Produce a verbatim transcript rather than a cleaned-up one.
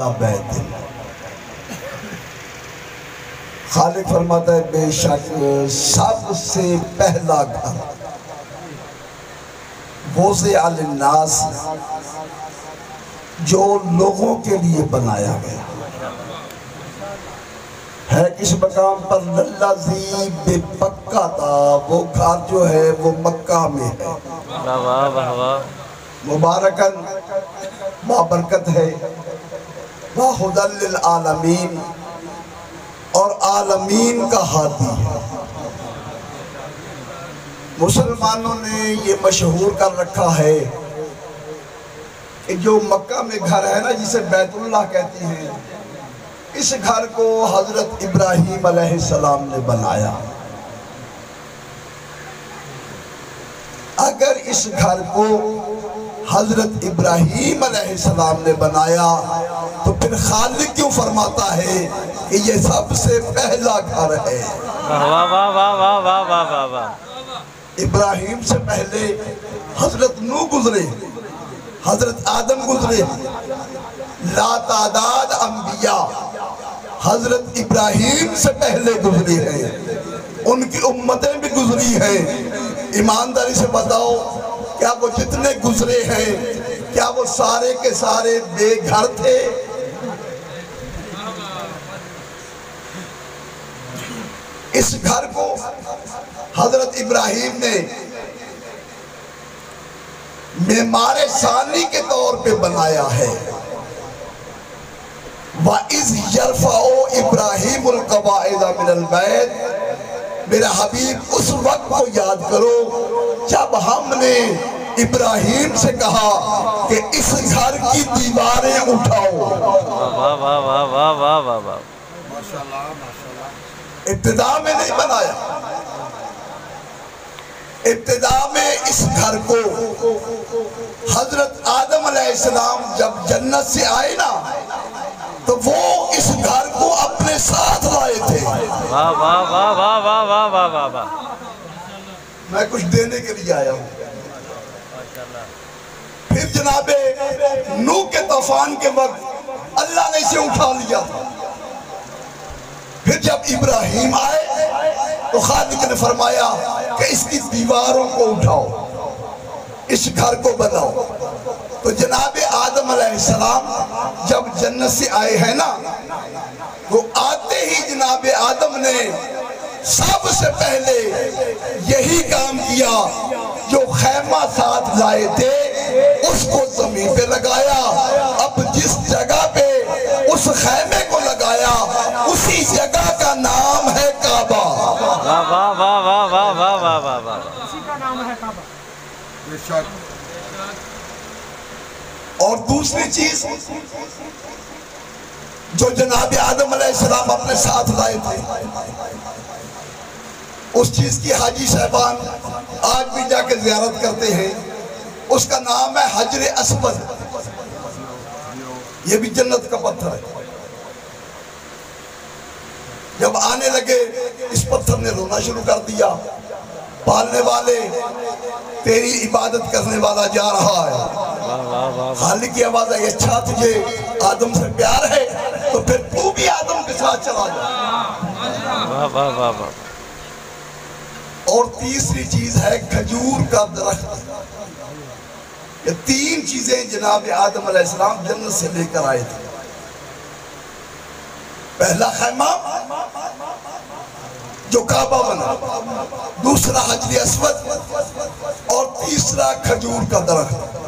खालिक फरमाता है बेशक सबसे पहला घर वो से अल-नास जो लोगों के लिए बनाया गया है। इस मकाम पर लल्लाजी बेपक्का था, वो घर जो है वो मक्का में है। मुबारकन बाबरकत है, वाहुदल आलमीन और आलमीन का हादी है। मुसलमानों ने ये मशहूर कर रखा है कि जो मक्का में घर है ना, जिसे बैतुल्ला कहते हैं, इस घर को हजरत इब्राहिम अलैहिस्सलाम ने बनाया। अगर इस घर को हजरत इब्राहिम अलैहिस्सलाम ने बनाया तो फिर खालिक क्यों फरमाता है कि ये सबसे पहला घर है। वाह वाह वाह वाह वाह वाह वाह वाह। इब्राहिम से पहले हजरत नू गुजरे, हजरत आदम गुजरे, ला तादाद अंबिया हजरत इब्राहिम से पहले गुजरी हैं, उनकी उम्मतें भी गुजरी हैं। ईमानदारी से बताओ, क्या वो जितने गुजरे हैं क्या वो सारे के सारे बेघर थे? इस घर को हजरत इब्राहिम ने मेमारे सानी के तौर पे बनाया है। वा इज़ यरफ़ाओ इब्राहिमुल कवाइदा मिनल बैत, मेरा हबीब उस वक्त को याद करो जब हमने इब्राहिम से कहा कि इस घर की दीवारें उठाओ। वाह वाह वाह वाह वाह वाह वाह। इब्तिदा में नहीं बनाया, इब्तिदा में इस घर को हजरत आदम अलैहिस्सलाम जब जन्नत से आए ना तो वो इस घर को अपने साथ लाए थे। वाह वाह वाह वाह वाह वाह वाह वाह वाह। मैं कुछ देने के लिए आया हूँ। फिर जनाबे नू के तूफान के वक्त अल्लाह ने इसे उठा लिया था। फिर जब इब्राहिम आए तो खालिक ने फरमाया कि इसकी दीवारों को उठाओ, इस घर को बनाओ। तो जनाबे आदम अलैहिस्सलाम जब जन्नत से आए हैं ना, वो आते ही जनाबे आदम ने सबसे पहले यही काम किया, जो खैमा साथ लाए थे उसको जमीन पे लगाया। अब जिस जगह पे उस खैमे को लगाया उसी जगह का नाम है काबा। वाह वाह वाह वाह वाह वाह वाह वाह वाह। उसी का नाम है काबा बेशक। और दूसरी चीज जो जनाब आदम अलैहिस्सलाम अपने साथ लाए थे, उस चीज की हाजी साहबान आज भी जाके जियारत करते हैं, उसका नाम है हजर-ए-अस्वद। ये भी जन्नत का पत्थर है। जब आने लगे इस पत्थर ने रोना शुरू कर दिया, पालने वाले तेरी इबादत करने वाला जा रहा है। खालिक की आवाज आई, अच्छा तुझे आदम से प्यार है तो फिर तू भी आदम के साथ चला जा। और तीसरी चीज है खजूर का दरख्त। ये तीन चीजें जनाब आदम अलैहिस्सलाम जन्नत से लेकर आए थे। पहला खैमा जो काबा बना, दूसरा हजर-ए-अस्वद और तीसरा खजूर का दरख्त।